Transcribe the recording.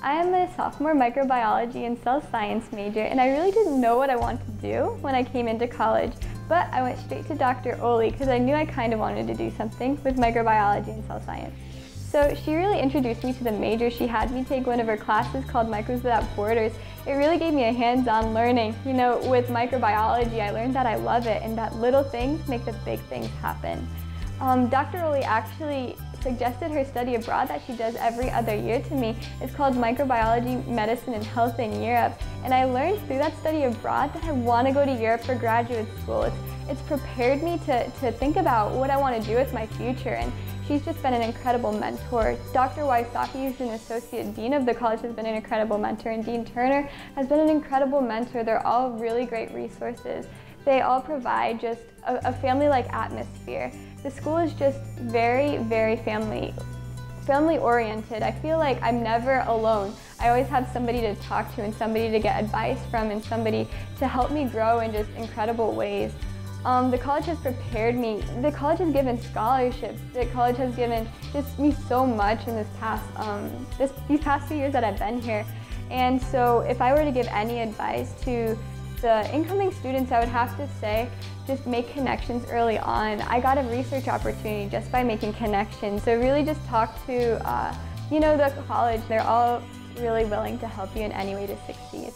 I am a sophomore microbiology and cell science major, and I really didn't know what I wanted to do when I came into college, but I went straight to Dr. Oli because I knew I kind of wanted to do something with microbiology and cell science. So she really introduced me to the major. She had me take one of her classes called Micros Without Borders. It really gave me a hands-on learning. You know, with microbiology, I learned that I love it and that little things make the big things happen. Dr. Oli actually suggested her study abroad that she does every other year to me. It's called Microbiology, Medicine, and Health in Europe. And I learned through that study abroad that I want to go to Europe for graduate school. It's prepared me to think about what I want to do with my future. And she's just been an incredible mentor. Dr. Wysocki, who's an associate dean of the college, has been an incredible mentor. And Dean Turner has been an incredible mentor. They're all really great resources. They all provide just a family-like atmosphere. The school is just very, very family-oriented. I feel like I'm never alone. I always have somebody to talk to and somebody to get advice from and somebody to help me grow in just incredible ways. The college has prepared me. The college has given scholarships. The college has given just me so much in this these past 2 years that I've been here. And so if I were to give any advice to the incoming students, I would have to say, just make connections early on. I got a research opportunity just by making connections. So really just talk to, you know, the college. They're all really willing to help you in any way to succeed.